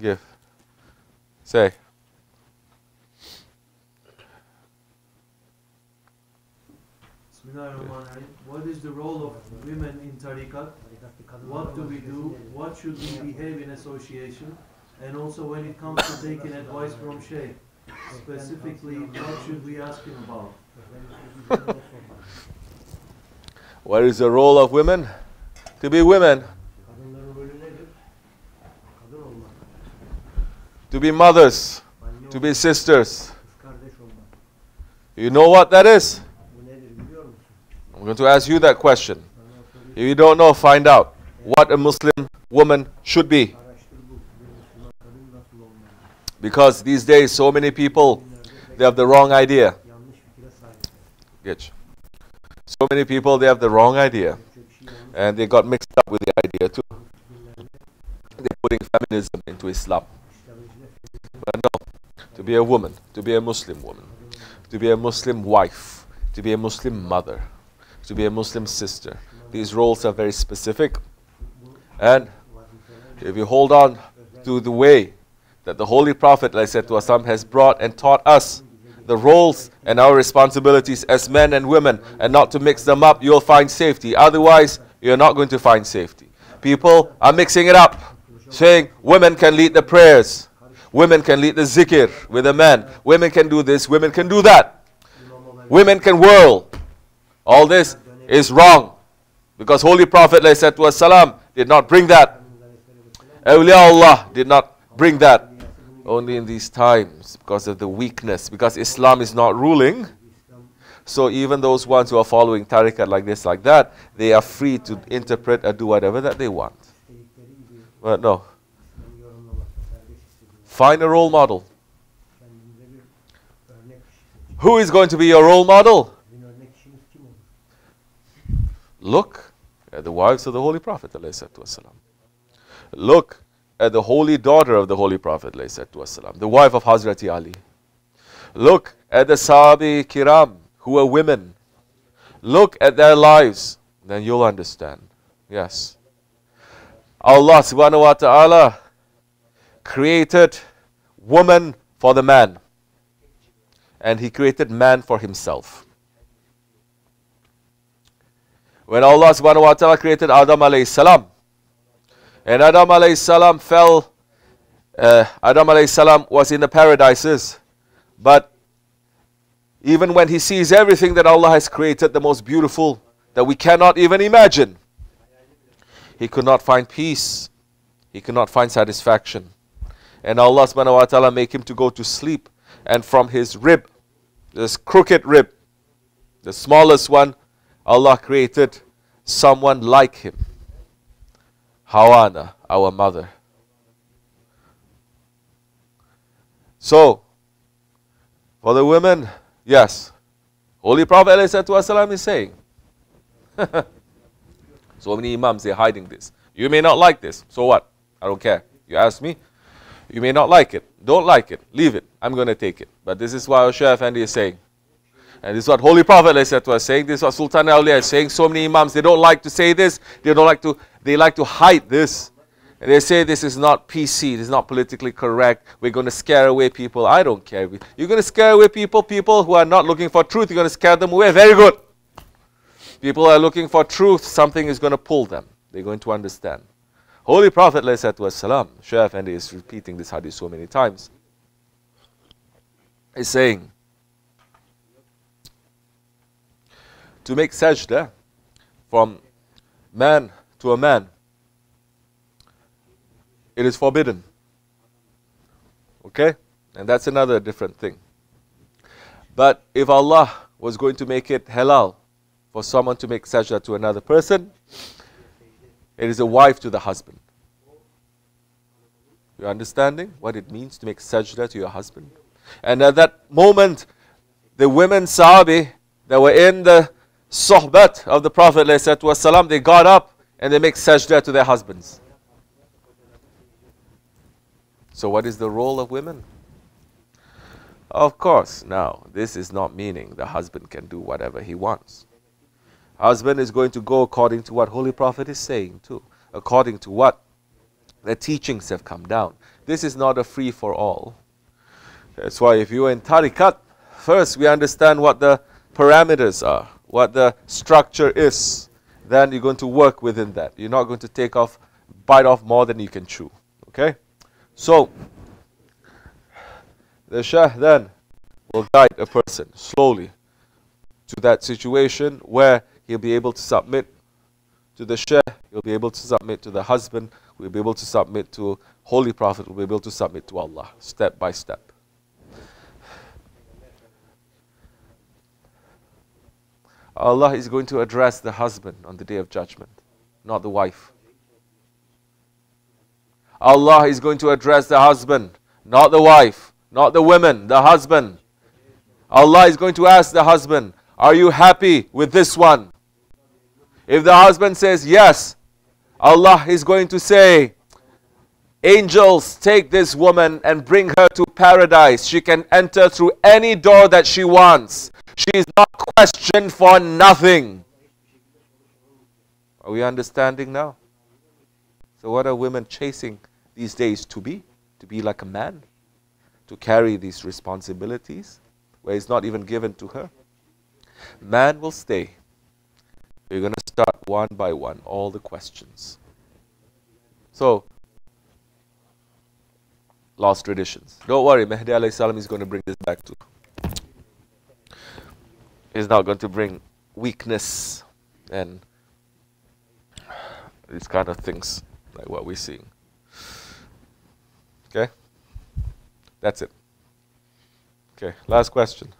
Give. Say. What is the role of women in Tariqat? What do we do? What should we behave in association? And also when it comes to taking advice from Shaykh, specifically, what should we ask him about? What is the role of women? To be women. To be mothers. To be sisters. You know what that is? I'm going to ask you that question. If you don't know, find out what a Muslim woman should be. Because these days, so many people, they have the wrong idea. So many people, they have the wrong idea. And they got mixed up with the idea too. They're putting feminism into Islam. But no, to be a woman, to be a Muslim woman, to be a Muslim wife, to be a Muslim mother, to be a Muslim sister. These roles are very specific. And if you hold on to the way that the Holy Prophet ﷺ has brought and taught us the roles and our responsibilities as men and women, and not to mix them up, you'll find safety. Otherwise, you're not going to find safety. People are mixing it up, saying women can lead the prayers, women can lead the zikr with a man, women can do this, women can do that, women can whirl. All this is wrong, because Holy Prophet ﷺ did not bring that. Awliyaullah did not bring that. Only in these times, because of the weakness, because Islam is not ruling. So even those ones who are following tariqat like this, like that, they are free to interpret and do whatever that they want. But no. Find a role model. Who is going to be your role model? Look at the wives of the Holy Prophet ﷺ. Look at the holy daughter of the Holy Prophet ﷺ, the wife of Hazrat Ali. Look at the sahabi kiram, who are women. Look at their lives, then you'll understand. Yes. Allah subhanahu wa ta'ala created woman for the man, and He created man for Himself. When Allah subhanahu wa ta'ala created Adam alayhi salam, and Adam alayhi salam fell, Adam alayhi salam was in the paradises, but even when he sees everything that Allah has created, the most beautiful that we cannot even imagine, he could not find peace, he could not find satisfaction. And Allah subhanahu wa ta'ala make him to go to sleep, and from his rib, this crooked rib, the smallest one, Allah created someone like him. Hawana, our mother. So, for the women, yes. Holy Prophet ﷺ is saying. So many imams, they're hiding this. You may not like this. So what? I don't care. You ask me, you may not like it. Don't like it. Leave it. I'm going to take it. But this is what Sheikh Effendi is saying. And this is what Holy Prophet ﷺ is saying. This is what Sultan Ali is saying. So many imams, they don't like to say this. They don't like to, they like to hide this. And they say this is not PC. This is not politically correct. We're going to scare away people. I don't care. You're going to scare away people. People who are not looking for truth, you're going to scare them away. Very good. People are looking for truth. Something is going to pull them. They're going to understand. Holy Prophet ﷺ, Shaykh Effendi is repeating this hadith so many times, is saying, to make sajda from man to a man, it is forbidden. Okay? And that's another different thing. But if Allah was going to make it halal for someone to make sajda to another person, it is a wife to the husband. You're understanding what it means to make sajda to your husband? And at that moment, the women sahabi that were in the Sohbat of the Prophet ﷺ, they got up and they make sajda to their husbands. So what is the role of women? Of course, now, this is not meaning the husband can do whatever he wants. Husband is going to go according to what Holy Prophet is saying too, according to what Their teachings have come down. This is not a free-for-all. That's why if you are in Tarikat, first we understand what the parameters are, what the structure is. Then you're going to work within that. You're not going to take off, bite off more than you can chew. Okay? So, the Shaykh then will guide a person slowly to that situation where he'll be able to submit to the Shaykh, he'll be able to submit to the husband, we'll be able to submit to Holy Prophet, we'll be able to submit to Allah, step by step. Allah is going to address the husband on the Day of Judgment, not the wife. Allah is going to address the husband, not the wife, not the women, the husband. Allah is going to ask the husband, are you happy with this one? If the husband says yes, Allah is going to say, angels, take this woman and bring her to paradise. She can enter through any door that she wants. She is not questioned for nothing. Are we understanding now? So what are women chasing these days to be? To be like a man? To carry these responsibilities where it's not even given to her? Man will stay. We're going to start one by one, all the questions. So, lost traditions. Don't worry, Mahdi alayhi salam is going to bring this back too. He's not going to bring weakness and these kind of things, like what we're seeing. Okay? That's it. Okay, last question.